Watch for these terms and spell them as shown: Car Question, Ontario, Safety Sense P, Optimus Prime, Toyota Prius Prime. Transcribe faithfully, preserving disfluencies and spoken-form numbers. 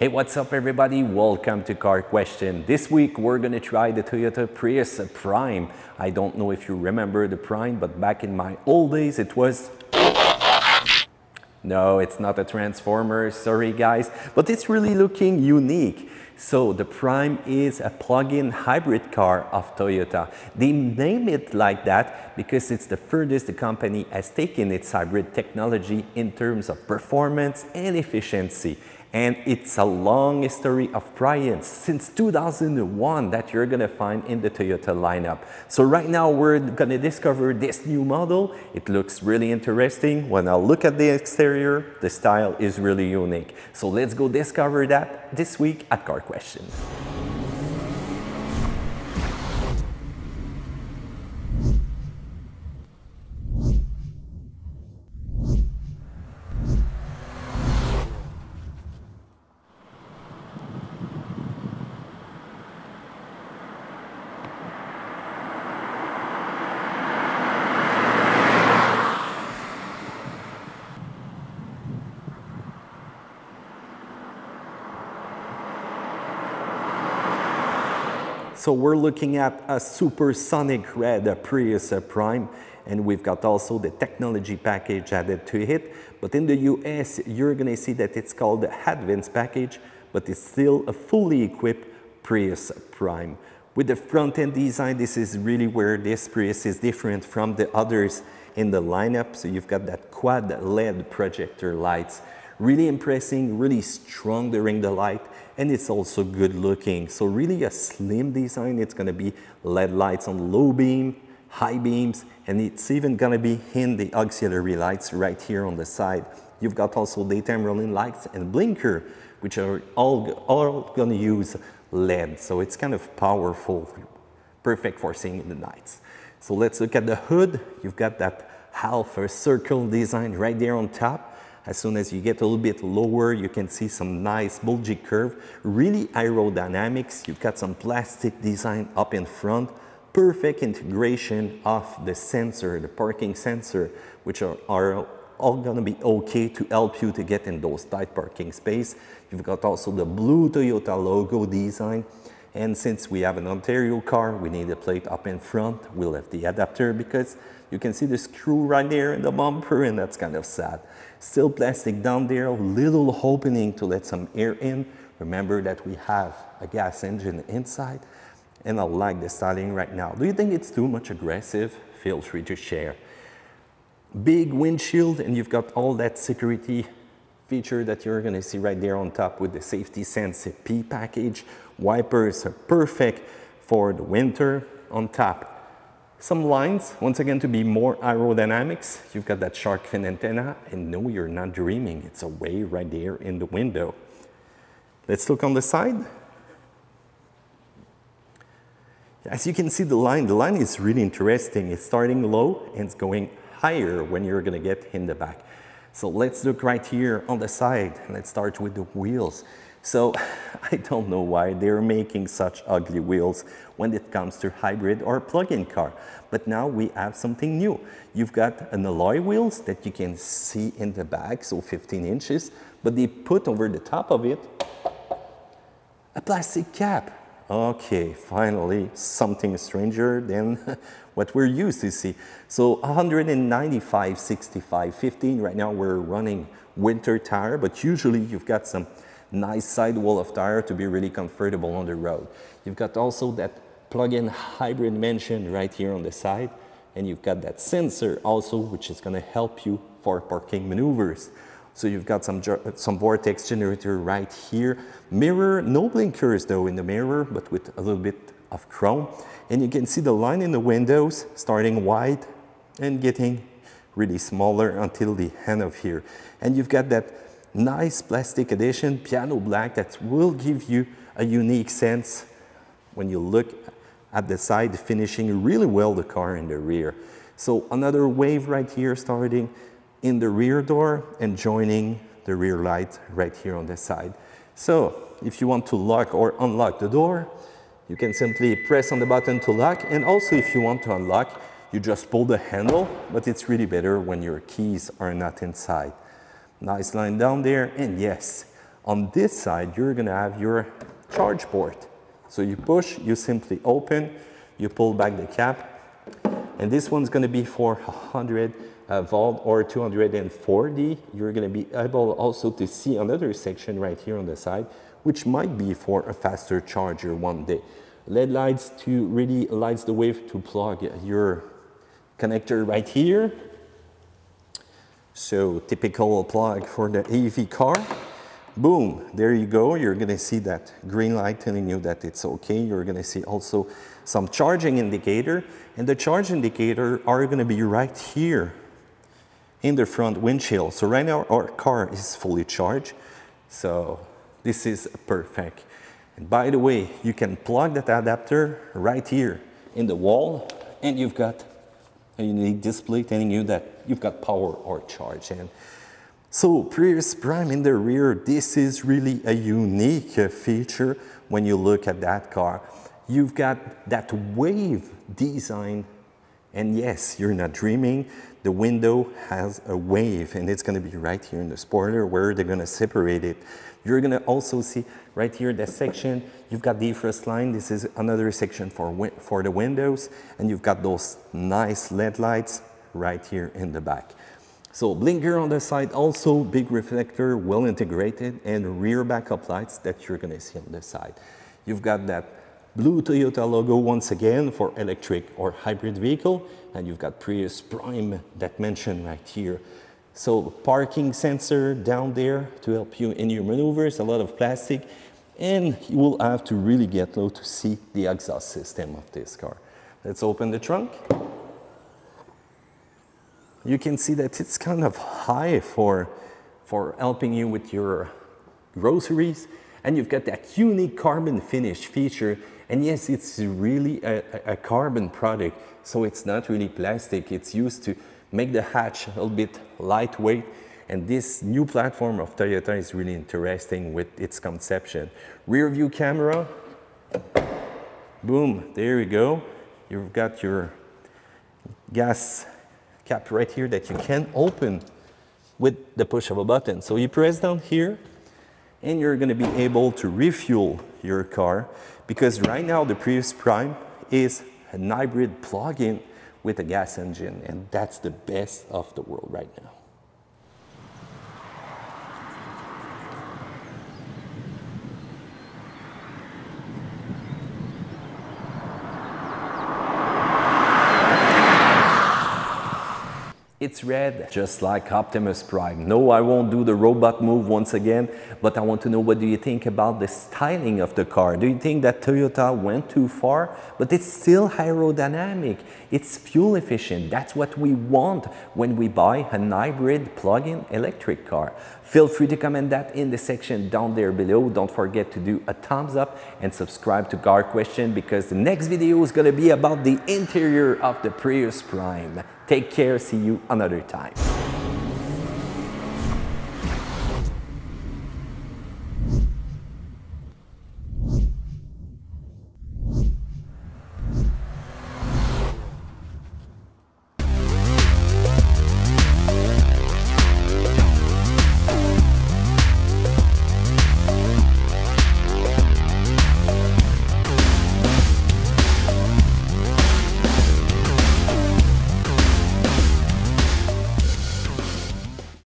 Hey, what's up everybody? Welcome to Car Question. This week we're gonna try the Toyota Prius Prime. I don't know if you remember the Prime, but back in my old days it was... No, it's not a transformer, sorry guys, but it's really looking unique. So the Prime is a plug-in hybrid car of Toyota. They name it like that because it's the furthest the company has taken its hybrid technology in terms of performance and efficiency. And it's a long history of Prius since two thousand one that you're gonna find in the Toyota lineup. So right now we're gonna discover this new model. It looks really interesting. When I look at the exterior, the style is really unique. So let's go discover that this week at Car Question. So we're looking at a supersonic red a Prius a Prime, and we've got also the technology package added to it. But in the U S, you're gonna see that it's called the Advanced package, but it's still a fully equipped Prius Prime. With the front-end design, this is really where this Prius is different from the others in the lineup. So you've got that quad L E D projector lights. Really impressive, really strong during the light, and it's also good looking. So really a slim design. It's gonna be L E D lights on low beam, high beams, and it's even gonna be in the auxiliary lights right here on the side. You've got also daytime rolling lights and blinker, which are all, all gonna use L E D. So it's kind of powerful, perfect for seeing in the nights. So let's look at the hood. You've got that half a circle design right there on top. As soon as you get a little bit lower, you can see some nice bulgy curve, really aerodynamics. You've got some plastic design up in front, perfect integration of the sensor, the parking sensor, which are, are all gonna be okay to help you to get in those tight parking space. You've got also the blue Toyota logo design. And since we have an Ontario car, we need a plate up in front. We'll have the adapter because you can see the screw right there in the bumper, and that's kind of sad. Still plastic down there, little opening to let some air in. Remember that we have a gas engine inside, and I like the styling right now. Do you think it's too much aggressive? Feel free to share. Big windshield, and you've got all that security feature that you're gonna see right there on top with the Safety Sense P package. Wipers are perfect for the winter. On top, some lines, once again, to be more aerodynamics. You've got that shark fin antenna, and no, you're not dreaming. It's a wave right there in the window. Let's look on the side. As you can see, the line, the line is really interesting. It's starting low and it's going higher when you're gonna get in the back. So let's look right here on the side. Let's start with the wheels. So I don't know why they're making such ugly wheels when it comes to hybrid or plug-in car. But now we have something new. You've got an alloy wheels that you can see in the back, so fifteen inches, but they put over the top of it a plastic cap. Okay, finally, something stranger than what we're used to see. So one ninety-five, sixty-five, fifteen, right now we're running winter tire, but usually you've got some nice sidewall of tire to be really comfortable on the road. You've got also that plug-in hybrid mention right here on the side, and you've got that sensor also, which is gonna help you for parking maneuvers. So you've got some, some vortex generator right here. Mirror, no blinkers though in the mirror, but with a little bit of chrome. And you can see the line in the windows starting wide and getting really smaller until the end of here. And you've got that nice plastic edition, piano black, that will give you a unique sense when you look at the side, finishing really well the car in the rear. So another wave right here starting in the rear door and joining the rear light right here on the side. So if you want to lock or unlock the door, you can simply press on the button to lock, and also if you want to unlock, you just pull the handle, but it's really better when your keys are not inside. Nice line down there, and yes, On this side, you're gonna have your charge port. So you push, you simply open, you pull back the cap, and this one's gonna be for one hundred uh, volt or two hundred forty. You're gonna be able also to see another section right here on the side, which might be for a faster charger one day. L E D lights to really lights the way to plug your connector right here. So typical plug for the E V car. Boom, there you go. You're gonna see that green light telling you that it's okay. You're gonna see also some charging indicator, and the charge indicator are gonna be right here in the front windshield. So right now our car is fully charged. So this is perfect. And by the way, you can plug that adapter right here in the wall, and you've got a unique display telling you that you've got power or charge. And so Prius Prime in the rear, this is really a unique feature when you look at that car. You've got that wave design, and yes, you're not dreaming, the window has a wave, and it's gonna be right here in the spoiler where they're gonna separate it. You're gonna also see right here that section, you've got defrost line, this is another section for, for the windows, and you've got those nice L E D lights right here in the back. So blinker on the side, also big reflector, well integrated, and rear backup lights that you're gonna see on the side. You've got that blue Toyota logo once again for electric or hybrid vehicle, and you've got Prius Prime that mentioned right here. So parking sensor down there to help you in your maneuvers, a lot of plastic, and you will have to really get low to see the exhaust system of this car. Let's open the trunk. You can see that it's kind of high for, for helping you with your groceries. And you've got that unique carbon finish feature. And yes, it's really a, a carbon product. So it's not really plastic. It's used to make the hatch a little bit lightweight. And this new platform of Toyota is really interesting with its conception. Rear view camera. Boom, there you go. You've got your gas cap right here that you can open with the push of a button. So you press down here and you're going to be able to refuel your car, because right now the Prius Prime is a hybrid plug-in with a gas engine, and that's the best of the world right now. It's red, just like Optimus Prime. No, I won't do the robot move once again, but I want to know, what do you think about the styling of the car? Do you think that Toyota went too far? But it's still aerodynamic, it's fuel efficient. That's what we want when we buy an hybrid plug-in electric car. Feel free to comment that in the section down there below. Don't forget to do a thumbs up and subscribe to Car Question, because the next video is gonna be about the interior of the Prius Prime. Take care, see you another time.